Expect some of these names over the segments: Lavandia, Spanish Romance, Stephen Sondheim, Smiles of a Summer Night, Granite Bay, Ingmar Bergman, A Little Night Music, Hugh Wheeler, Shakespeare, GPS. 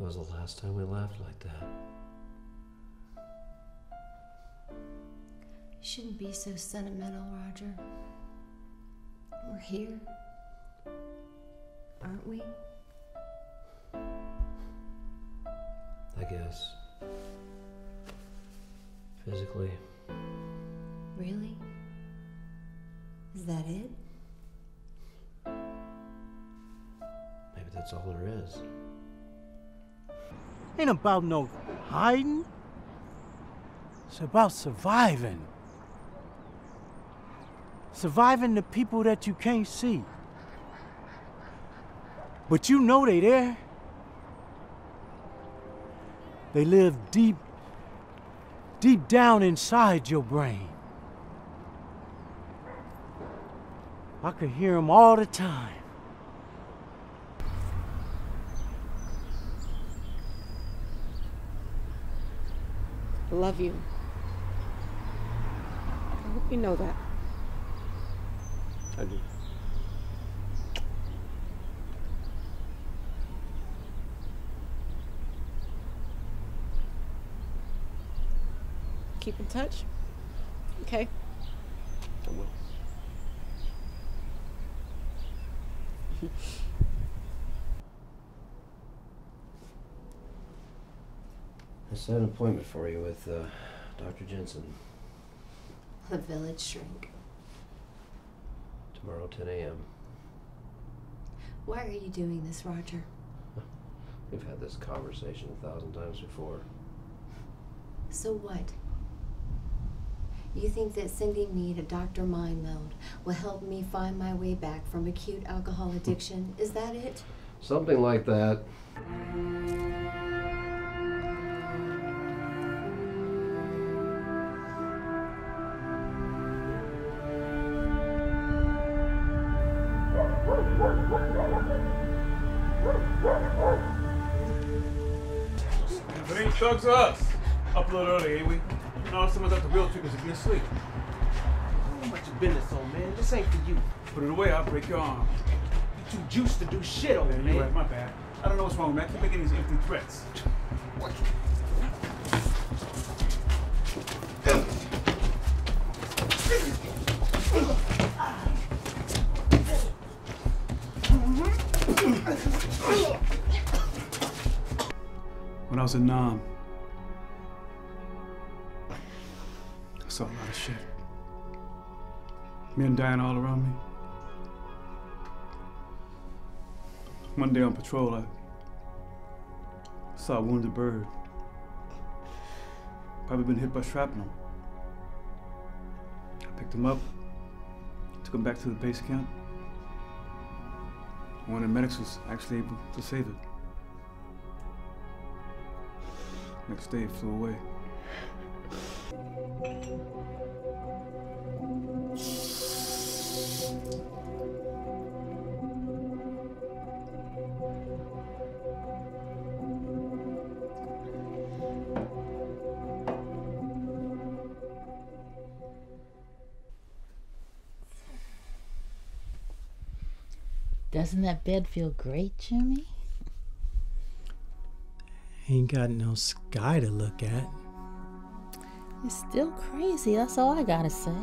That was the last time we laughed like that. You shouldn't be so sentimental, Roger. We're here, aren't we? I guess. Physically. Really? Is that it? Maybe that's all there is. Ain't about no hiding. It's about surviving. Surviving the people that you can't see. But you know they there. They live deep, deep down inside your brain. I could hear them all the time. I love you. I hope you know that. I do. Keep in touch, okay? I will. I set an appointment for you with Dr. Jensen. The village shrink. Tomorrow, 10 a.m. Why are you doing this, Roger? We've had this conversation 1,000 times before. So what? You think that sending me to Dr. Mind Meld will help me find my way back from acute alcohol addiction? Is that it? Something like that. It ain't thugs or us. Upload early, ain't we? No, someone's at the real triggers to get asleep. How much you been this on, man? This ain't for you. Put it away, I'll break your arm. You too juiced to do shit over there. Right, my bad. I don't know what's wrong, man. Keep making these empty threats. What? When I was in Nam, a lot of shit. Men dying all around me. One day on patrol, I saw a wounded bird. Probably been hit by shrapnel. I picked him up, took him back to the base camp. One of the medics was actually able to save it. Next day, it flew away. Doesn't that bed feel great, Jimmy? Ain't got no sky to look at. It's still crazy, that's all I gotta say.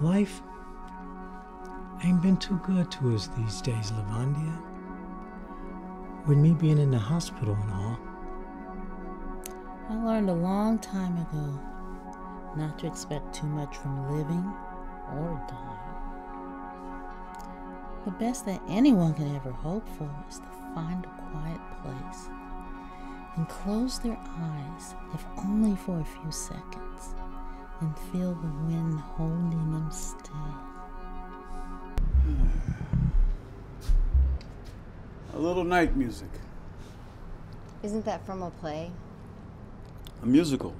Life ain't been too good to us these days, Lavandia. With me being in the hospital and all. I learned a long time ago not to expect too much from living or dying. The best that anyone can ever hope for is to find a quiet place and close their eyes, if only for a few seconds, and feel the wind holding them still. A Little Night Music. Isn't that from a play? A musical.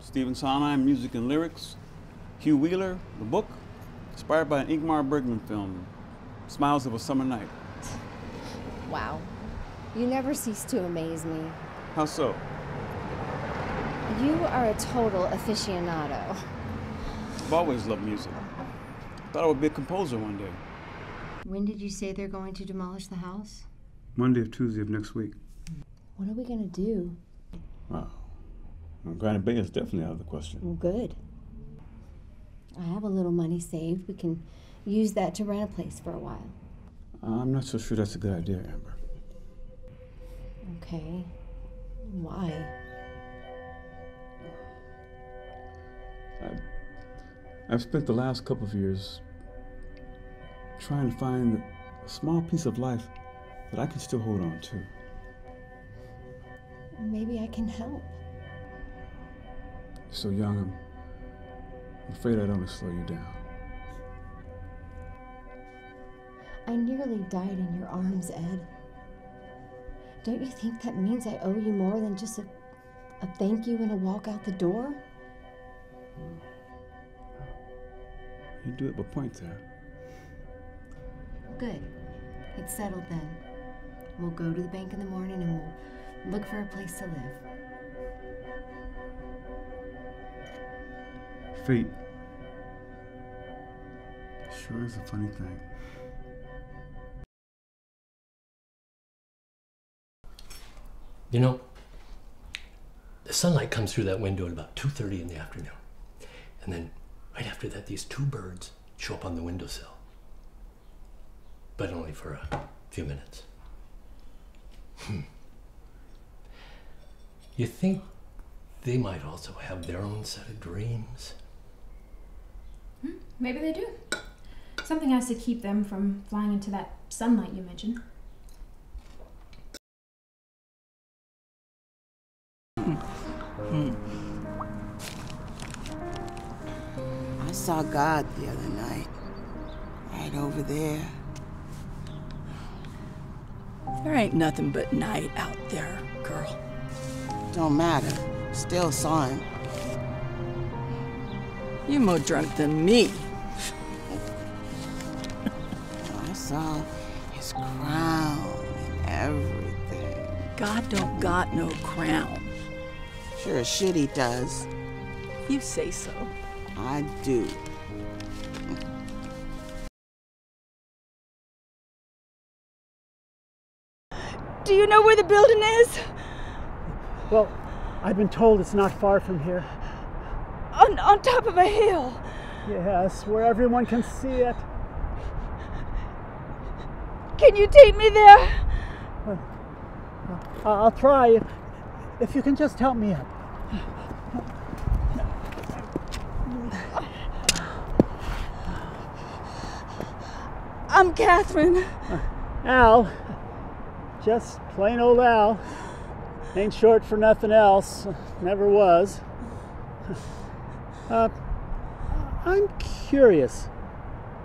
Stephen Sondheim, music and lyrics. Hugh Wheeler, the book, inspired by an Ingmar Bergman film, Smiles of a Summer Night. Wow. You never cease to amaze me. How so? You are a total aficionado. I've always loved music. Thought I would be a composer one day. When did you say they're going to demolish the house? Monday or Tuesday of next week. What are we going to do? Wow. Well, Granite Bay is definitely out of the question. Well, good. I have a little money saved. We can use that to rent a place for a while. I'm not so sure that's a good idea, Amber. Okay. Why? I've spent the last couple of years trying to find a small piece of life that I can still hold on to. Maybe I can help. You're so young, I'm afraid I'd only slow you down. I nearly died in your arms, Ed. Don't you think that means I owe you more than just a thank you and a walk out the door? You do have a point there. Good. It's settled then. We'll go to the bank in the morning and we'll look for a place to live. Fate. Sure is a funny thing. You know, the sunlight comes through that window at about 2:30 in the afternoon. And then right after that, these two birds show up on the windowsill. But only for a few minutes. You think they might also have their own set of dreams? Maybe they do. Something has to keep them from flying into that sunlight you mentioned. I saw God the other night, right over there. There ain't nothing but night out there, girl. Don't matter. Still saw him. You're more drunk than me. I saw his crown and everything. God don't got no crown. Sure as shit he does. You say so. I do. Do you know where the building is? Well, I've been told it's not far from here. On top of a hill. Yes, where everyone can see it. Can you take me there? I'll try. If you can just help me up. I'm Catherine. Al. Just plain old Al. Ain't short for nothing else. Never was. I'm curious.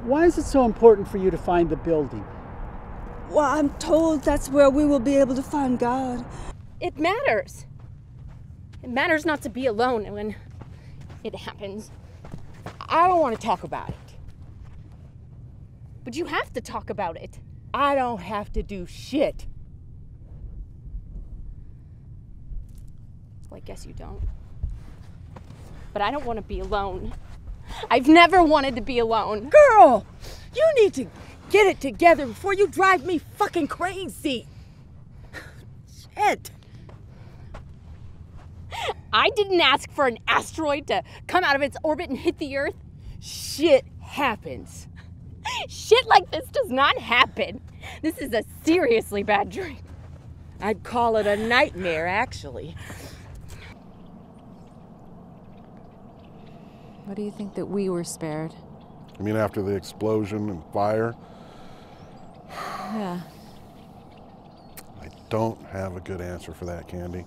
Why is it so important for you to find the building? Well, I'm told that's where we will be able to find God. It matters. It matters not to be alone when it happens. I don't want to talk about it. But you have to talk about it. I don't have to do shit. Well, I guess you don't. But I don't want to be alone. I've never wanted to be alone. Girl, you need to get it together before you drive me fucking crazy. Shit. I didn't ask for an asteroid to come out of its orbit and hit the Earth. Shit happens. Shit like this does not happen. This is a seriously bad dream. I'd call it a nightmare, actually. What do you think that we were spared? You mean after the explosion and fire? Yeah. I don't have a good answer for that, Candy.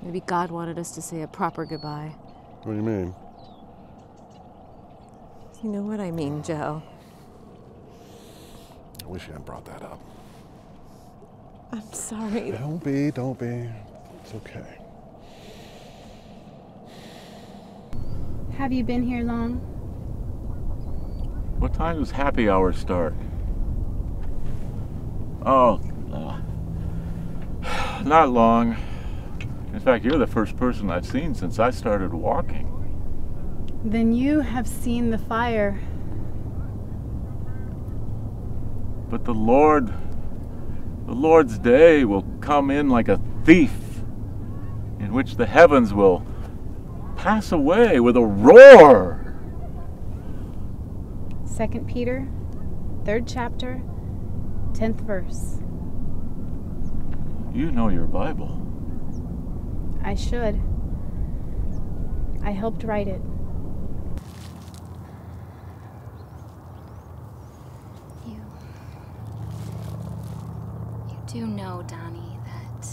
Maybe God wanted us to say a proper goodbye. What do you mean? You know what I mean, Joe. I wish you hadn't brought that up. I'm sorry. Don't be. It's okay. Have you been here long? What time does happy hour start? Oh, not long. In fact, you're the first person I've seen since I started walking. Then you have seen the fire But the Lord's day will come in like a thief, in which the heavens will pass away with a roar. 2 Peter, 3rd chapter, 10th verse. You know your Bible. I should. I helped write it. You do know, Donnie, that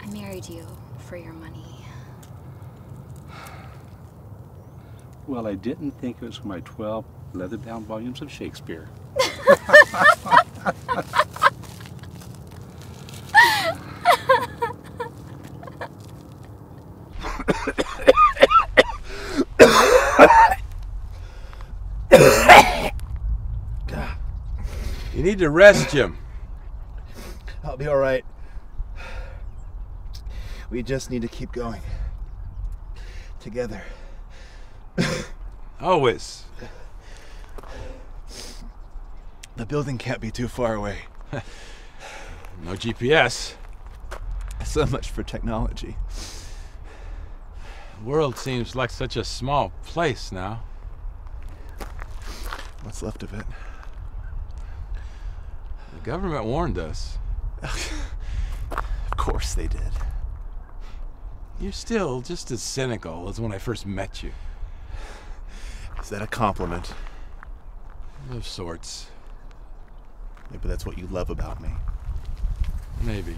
I married you for your money. Well, I didn't think it was for my 12 leather-bound volumes of Shakespeare. You need to rest, Jim. I'll be all right. We just need to keep going. Together. Always. The building can't be too far away. No GPS. So much for technology. The world seems like such a small place now. What's left of it? The government warned us. Of course they did. You're still just as cynical as when I first met you. Is that a compliment? Of sorts. Maybe that's what you love about me. Maybe.